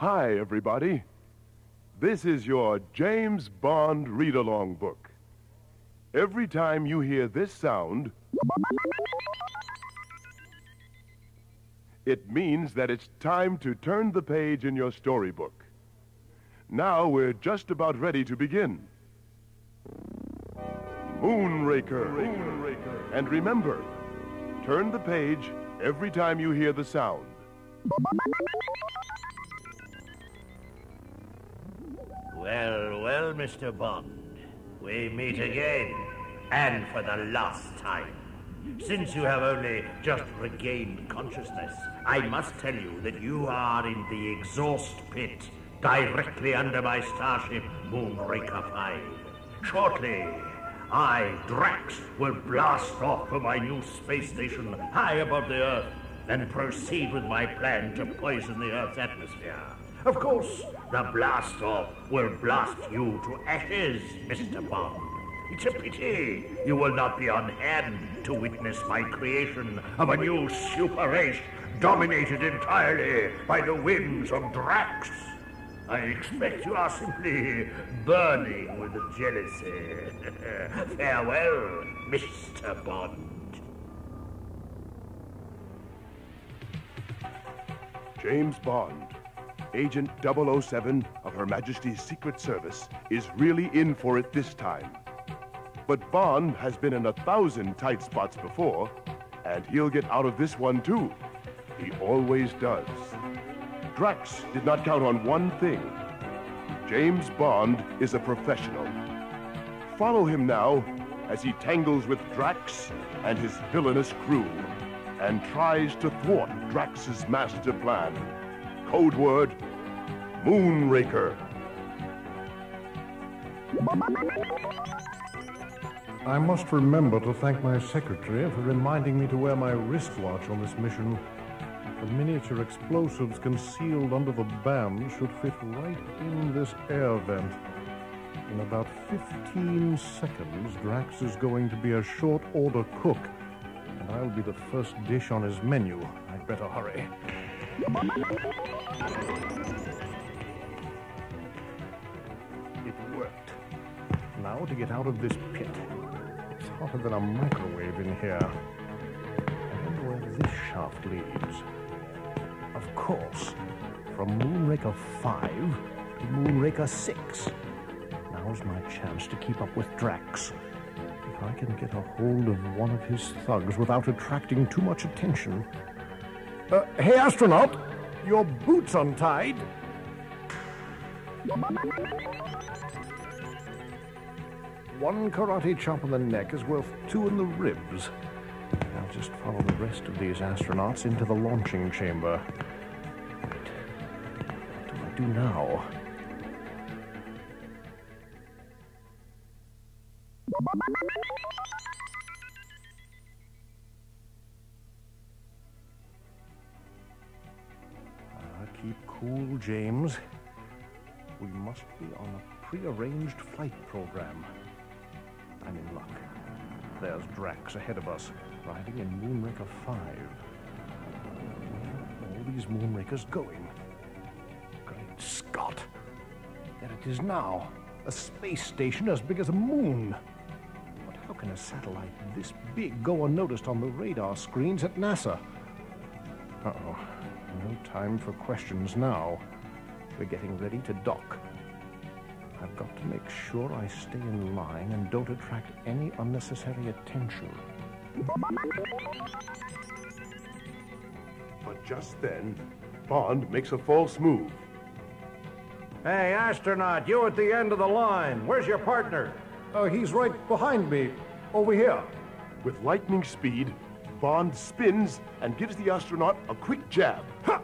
Hi, everybody. This is your James Bond read-along book. Every time you hear this sound, it means that it's time to turn the page in your storybook. Now we're just about ready to begin. Moonraker. And remember, turn the page every time you hear the sound. Well, well, Mr. Bond, we meet again, and for the last time. Since you have only just regained consciousness, I must tell you that you are in the exhaust pit, directly under my starship, Moonraker 5. Shortly, I, Drax, will blast off for my new space station high above the Earth and proceed with my plan to poison the Earth's atmosphere. Of course, the blast-off will blast you to ashes, Mr. Bond. It's a pity you will not be on hand to witness my creation of a new super race dominated entirely by the whims of Drax. I expect you are simply burning with jealousy. Farewell, Mr. Bond. James Bond, Agent 007 of Her Majesty's Secret Service, is really in for it this time. But Bond has been in 1,000 tight spots before, and he'll get out of this one too. He always does. Drax did not count on one thing. James Bond is a professional. Follow him now as he tangles with Drax and his villainous crew and tries to thwart Drax's master plan. Code word, Moonraker. I must remember to thank my secretary for reminding me to wear my wristwatch on this mission. The miniature explosives concealed under the BAM should fit right in this air vent. In about 15 seconds, Drax is going to be a short-order cook, and I'll be the first dish on his menu. I'd better hurry. It worked. Now to get out of this pit. It's hotter than a microwave in here. I wonder where this shaft leads. Of course, from Moonraker 5 to Moonraker 6. Now's my chance to keep up with Drax. If I can get a hold of one of his thugs without attracting too much attention. Hey, astronaut! Your boot's untied! One karate chop in the neck is worth 2 in the ribs. I'll just follow the rest of these astronauts into the launching chamber. What do I do now? Keep cool, James. We must be on a prearranged flight program. I'm in luck. There's Drax ahead of us, riding in Moonraker 5. Where are all these Moonrakers going? Great Scott! There it is now, a space station as big as a moon. But how can a satellite this big go unnoticed on the radar screens at NASA? Uh-oh, no time for questions now. We're getting ready to dock. I've got to make sure I stay in line and don't attract any unnecessary attention. But just then, Bond makes a false move. Hey, astronaut, you at the end of the line. Where's your partner? He's right behind me, over here. With lightning speed, Bond spins and gives the astronaut a quick jab. Ha!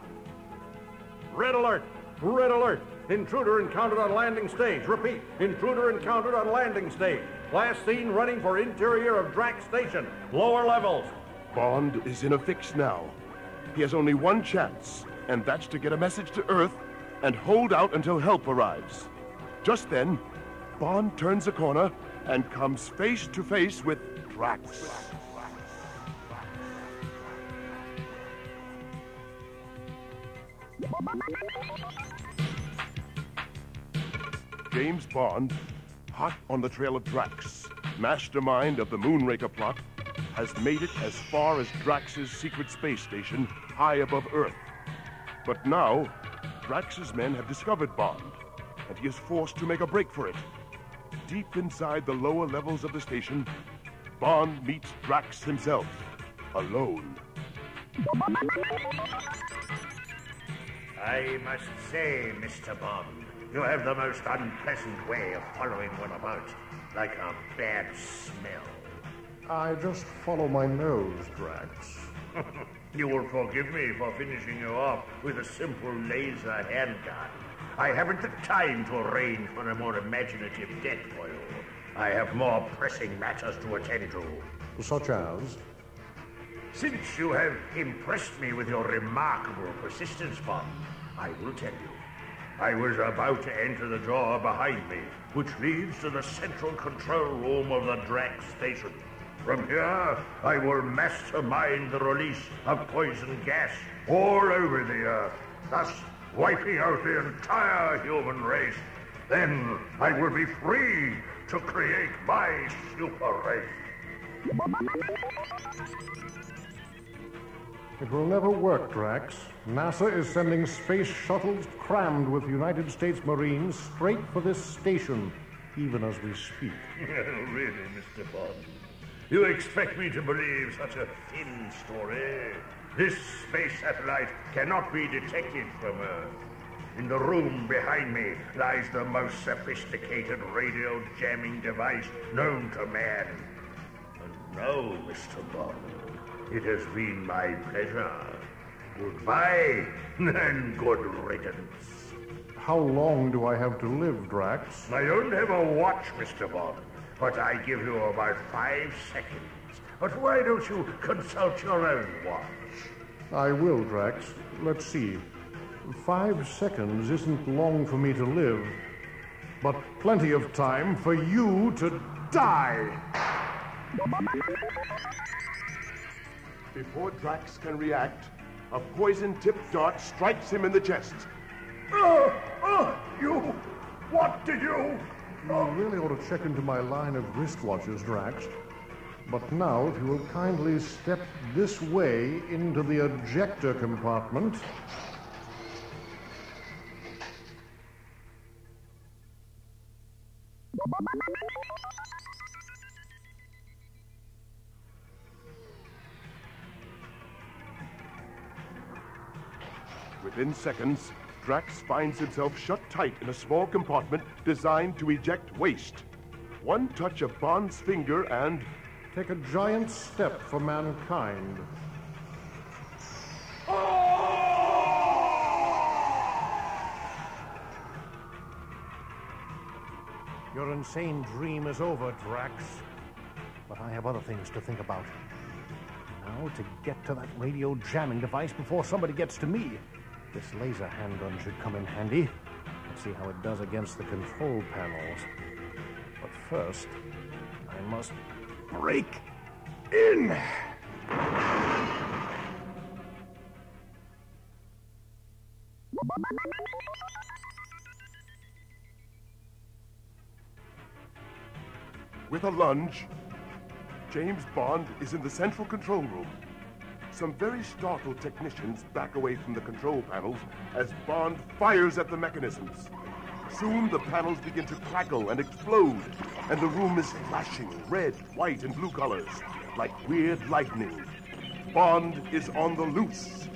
Red alert! Red alert! Intruder encountered on landing stage. Repeat, intruder encountered on landing stage. Last seen running for interior of Drax Station, lower levels. Bond is in a fix now. He has only one chance, and that's to get a message to Earth and hold out until help arrives. Just then, Bond turns a corner and comes face to face with Drax. James Bond, hot on the trail of Drax, mastermind of the Moonraker plot, has made it as far as Drax's secret space station high above Earth. But now, Drax's men have discovered Bond, and he is forced to make a break for it. Deep inside the lower levels of the station, Bond meets Drax himself, alone. I must say, Mr. Bond, you have the most unpleasant way of following one about, like a bad smell. I just follow my nose, Drax. You will forgive me for finishing you off with a simple laser handgun. I haven't the time to arrange for a more imaginative death for you. I have more pressing matters to attend to. Such as? Since you have impressed me with your remarkable persistence, Bond, I will tell you. I was about to enter the door behind me, which leads to the central control room of the Drax Station. From here, I will mastermind the release of poison gas all over the Earth, thus wiping out the entire human race. Then I will be free to create my super race. It will never work, Drax. NASA is sending space shuttles crammed with United States Marines straight for this station, even as we speak. Really, Mr. Bond? You expect me to believe such a thin story? This space satellite cannot be detected from Earth. In the room behind me lies the most sophisticated radio jamming device known to man. And no, Mr. Bond. It has been my pleasure. Goodbye, and good riddance. How long do I have to live, Drax? I don't have a watch, Mr. Bond, but I give you about 5 seconds. But why don't you consult your own watch? I will, Drax. Let's see. 5 seconds isn't long for me to live, but plenty of time for you to die. Before Drax can react, a poison-tipped dart strikes him in the chest. You! What did you? You really ought to check into my line of wristwatches, Drax. But now, if you will kindly step this way into the ejector compartment. Within seconds, Drax finds himself shut tight in a small compartment designed to eject waste. One touch of Bond's finger and... take a giant step for mankind. Your insane dream is over, Drax. But I have other things to think about. Now to get to that radio jamming device before somebody gets to me. This laser handgun should come in handy. Let's see how it does against the control panels. But first, I must break in. With a lunge, James Bond is in the central control room. Some very startled technicians back away from the control panels as Bond fires at the mechanisms. Soon the panels begin to crackle and explode, and the room is flashing red, white, and blue colors like weird lightning. Bond is on the loose.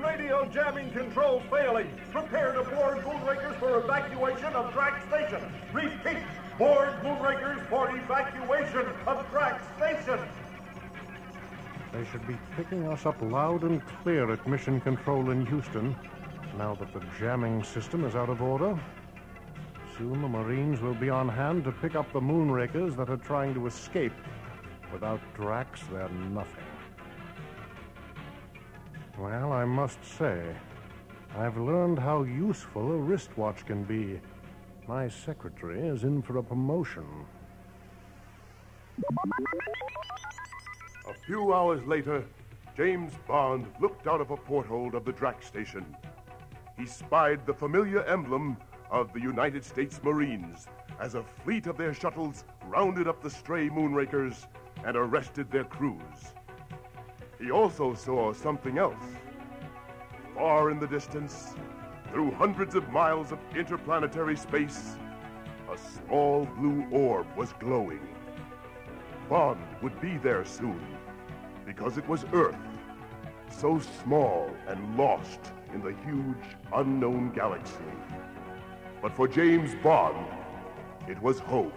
Radio jamming controls failing. Prepare to board Moonrakers for evacuation of Drax Station. Repeat. Board Moonrakers for evacuation of Drax Station! They should be picking us up loud and clear at Mission Control in Houston, now that the jamming system is out of order. Soon the Marines will be on hand to pick up the Moonrakers that are trying to escape. Without Drax, they're nothing. Well, I must say, I've learned how useful a wristwatch can be. My secretary is in for a promotion. A few hours later, James Bond looked out of a porthole of the Drax Station. he spied the familiar emblem of the United States Marines as a fleet of their shuttles rounded up the stray Moonrakers and arrested their crews. He also saw something else. Far in the distance, through hundreds of miles of interplanetary space, a small blue orb was glowing. Bond would be there soon, because it was Earth, so small and lost in the huge unknown galaxy. But for James Bond, it was home.